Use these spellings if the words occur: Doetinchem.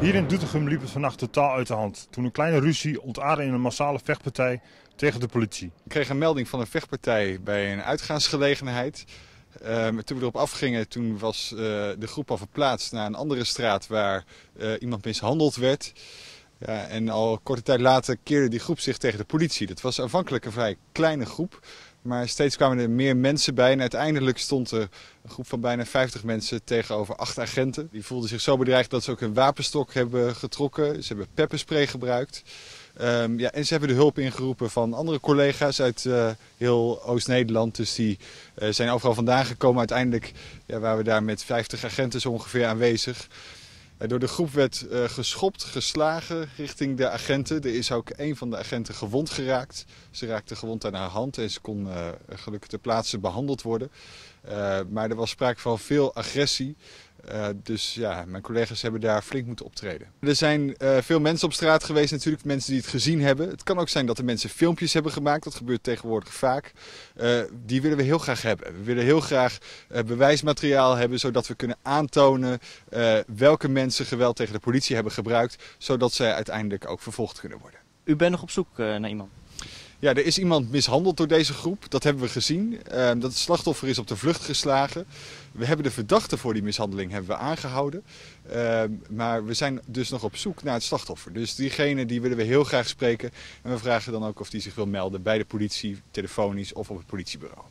Hier in Doetinchem liep het vannacht totaal uit de hand toen een kleine ruzie ontaarde in een massale vechtpartij tegen de politie. Ik kreeg een melding van een vechtpartij bij een uitgaansgelegenheid. Toen we erop afgingen, toen was de groep al verplaatst naar een andere straat waar iemand mishandeld werd. Ja, en al een korte tijd later keerde die groep zich tegen de politie. Dat was aanvankelijk een vrij kleine groep, maar steeds kwamen er meer mensen bij. En uiteindelijk stond er een groep van bijna 50 mensen tegenover 8 agenten. Die voelden zich zo bedreigd dat ze ook een wapenstok hebben getrokken. Ze hebben pepperspray gebruikt. En ze hebben de hulp ingeroepen van andere collega's uit heel Oost-Nederland. Dus die zijn overal vandaan gekomen. Uiteindelijk waren we daar met 50 agenten zo ongeveer aanwezig. Door de groep werd geschopt, geslagen richting de agenten. Er is ook een van de agenten gewond geraakt. Ze raakte gewond aan haar hand en ze kon gelukkig ter plaatse behandeld worden. Maar er was sprake van veel agressie. Mijn collega's hebben daar flink moeten optreden. Er zijn veel mensen op straat geweest natuurlijk, mensen die het gezien hebben. Het kan ook zijn dat de mensen filmpjes hebben gemaakt, dat gebeurt tegenwoordig vaak. Die willen we heel graag hebben. We willen heel graag bewijsmateriaal hebben, zodat we kunnen aantonen welke mensen geweld tegen de politie hebben gebruikt, zodat zij uiteindelijk ook vervolgd kunnen worden. U bent nog op zoek naar iemand? Ja, er is iemand mishandeld door deze groep, dat hebben we gezien. Dat slachtoffer is op de vlucht geslagen. We hebben de verdachte voor die mishandeling aangehouden. Maar we zijn dus nog op zoek naar het slachtoffer. Dus diegene die willen we heel graag spreken. En we vragen dan ook of die zich wil melden bij de politie, telefonisch of op het politiebureau.